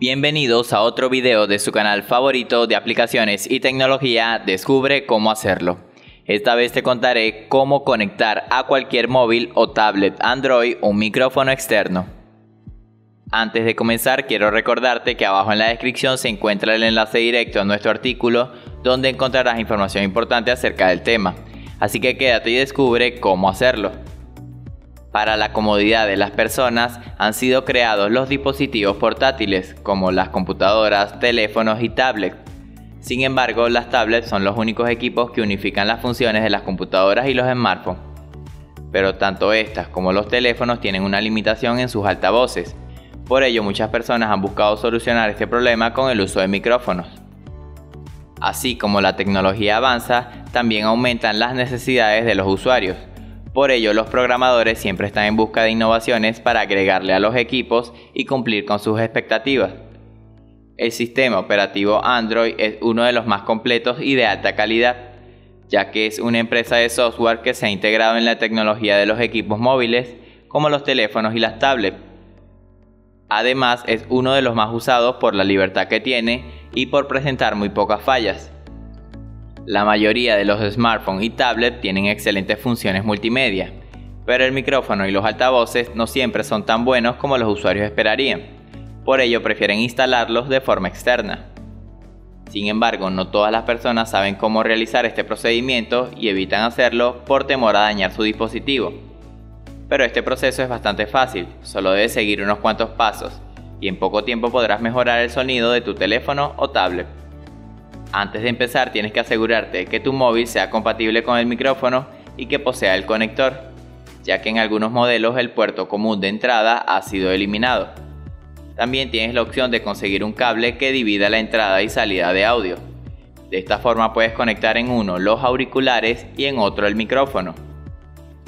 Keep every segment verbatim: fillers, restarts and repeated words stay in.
Bienvenidos a otro video de su canal favorito de aplicaciones y tecnología, Descubre Cómo Hacerlo. Esta vez te contaré cómo conectar a cualquier móvil o tablet Android un micrófono externo. Antes de comenzar, quiero recordarte que abajo en la descripción se encuentra el enlace directo a nuestro artículo donde encontrarás información importante acerca del tema. Así que quédate y descubre cómo hacerlo. Para la comodidad de las personas han sido creados los dispositivos portátiles, como las computadoras, teléfonos y tablets. Sin embargo, las tablets son los únicos equipos que unifican las funciones de las computadoras y los smartphones. Pero tanto estas como los teléfonos tienen una limitación en sus altavoces. Por ello, muchas personas han buscado solucionar este problema con el uso de micrófonos. Así como la tecnología avanza, también aumentan las necesidades de los usuarios. Por ello, los programadores siempre están en busca de innovaciones para agregarle a los equipos y cumplir con sus expectativas. El sistema operativo Android es uno de los más completos y de alta calidad, ya que es una empresa de software que se ha integrado en la tecnología de los equipos móviles, como los teléfonos y las tablets. Además, es uno de los más usados por la libertad que tiene y por presentar muy pocas fallas. La mayoría de los smartphones y tablets tienen excelentes funciones multimedia, pero el micrófono y los altavoces no siempre son tan buenos como los usuarios esperarían, por ello prefieren instalarlos de forma externa. Sin embargo, no todas las personas saben cómo realizar este procedimiento y evitan hacerlo por temor a dañar su dispositivo. Pero este proceso es bastante fácil, solo debes seguir unos cuantos pasos y en poco tiempo podrás mejorar el sonido de tu teléfono o tablet. Antes de empezar, tienes que asegurarte que tu móvil sea compatible con el micrófono y que posea el conector, ya que en algunos modelos el puerto común de entrada ha sido eliminado. También tienes la opción de conseguir un cable que divida la entrada y salida de audio. De esta forma puedes conectar en uno los auriculares y en otro el micrófono.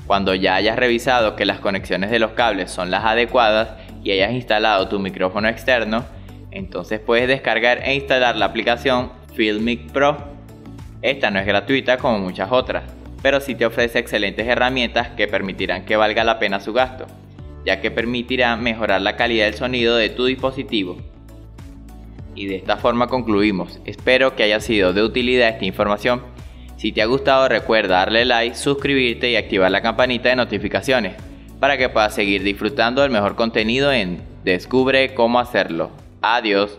Cuando ya hayas revisado que las conexiones de los cables son las adecuadas y hayas instalado tu micrófono externo, entonces puedes descargar e instalar la aplicación Filmic Pro. Esta no es gratuita como muchas otras, pero sí te ofrece excelentes herramientas que permitirán que valga la pena su gasto, ya que permitirá mejorar la calidad del sonido de tu dispositivo. Y de esta forma concluimos. Espero que haya sido de utilidad esta información. Si te ha gustado, recuerda darle like, suscribirte y activar la campanita de notificaciones para que puedas seguir disfrutando del mejor contenido en Descubre Cómo Hacerlo. Adiós.